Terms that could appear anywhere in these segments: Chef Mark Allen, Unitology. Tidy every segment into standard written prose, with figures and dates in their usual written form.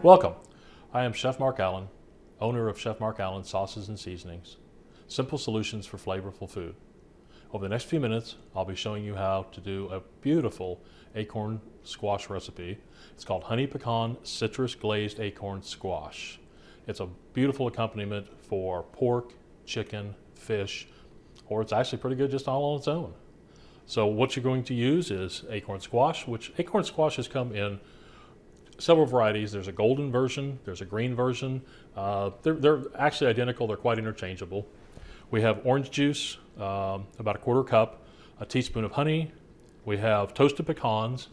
Welcome. I am Chef Mark Allen, owner of Chef Mark Allen Sauces and Seasonings, simple solutions for flavorful food. Over the next few minutes, I'll be showing you how to do a beautiful acorn squash recipe. It's called Honey Pecan Citrus Glazed Acorn Squash. It's a beautiful accompaniment for pork, chicken, fish, or it's actually pretty good just all on its own. So what you're going to use is acorn squash, which acorn squash has come in several varieties. There's a golden version, there's a green version. They're actually identical, they're quite interchangeable. We have orange juice, about a quarter cup, a teaspoon of honey. We have toasted pecans,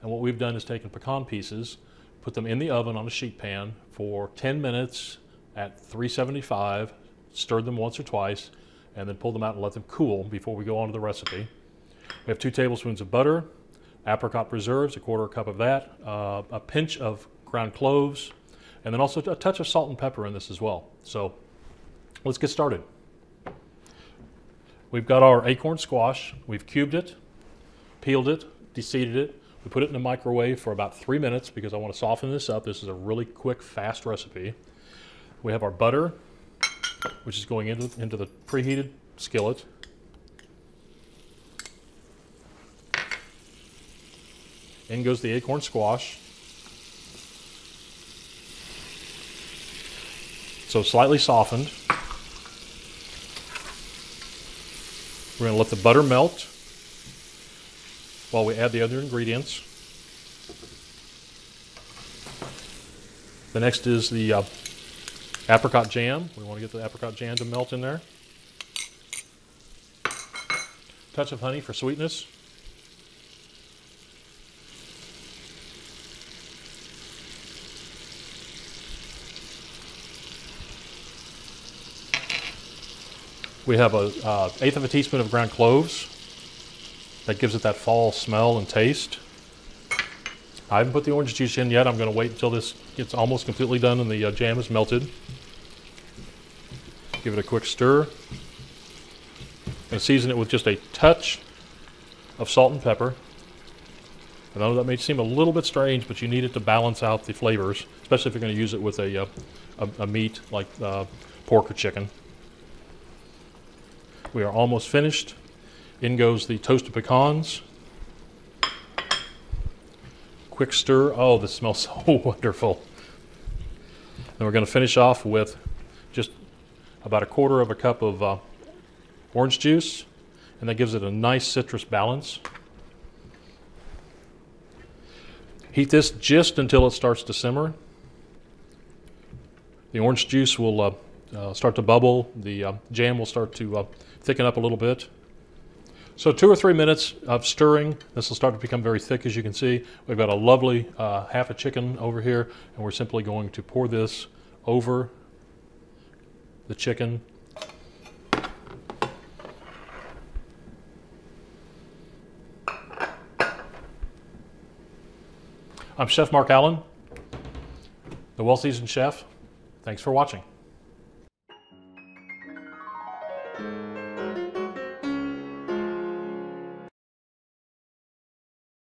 and what we've done is taken pecan pieces, put them in the oven on a sheet pan for 10 minutes at 375, stirred them once or twice, and then pull them out and let them cool before we go on to the recipe. We have 2 tablespoons of butter, apricot preserves, a quarter cup of that, a pinch of ground cloves, and then also a touch of salt and pepper in this as well. So let's get started. We've got our acorn squash. We've cubed it, peeled it, deseeded it. We put it in the microwave for about 3 minutes because I want to soften this up. This is a really quick, fast recipe. We have our butter, which is going into the preheated skillet. In goes the acorn squash. So slightly softened. We're going to let the butter melt while we add the other ingredients. The next is the apricot jam. We want to get the apricot jam to melt in there. Touch of honey for sweetness. We have an eighth of a teaspoon of ground cloves. That gives it that fall smell and taste. I haven't put the orange juice in yet. I'm going to wait until this gets almost completely done and the jam is melted. Give it a quick stir. And season it with just a touch of salt and pepper. I know that may seem a little bit strange, but you need it to balance out the flavors, especially if you're going to use it with a meat like pork or chicken. We are almost finished. In goes the toasted pecans. Quick stir. Oh, this smells so wonderful. And we're going to finish off with just about a quarter of a cup of orange juice, and that gives it a nice citrus balance. Heat this just until it starts to simmer. The orange juice will start to bubble. The jam will start to thicken up a little bit. So 2 or 3 minutes of stirring. This will start to become very thick, as you can see. We've got a lovely half a chicken over here, and we're simply going to pour this over the chicken. I'm Chef Mark Allen, the well-seasoned chef. Thanks for watching.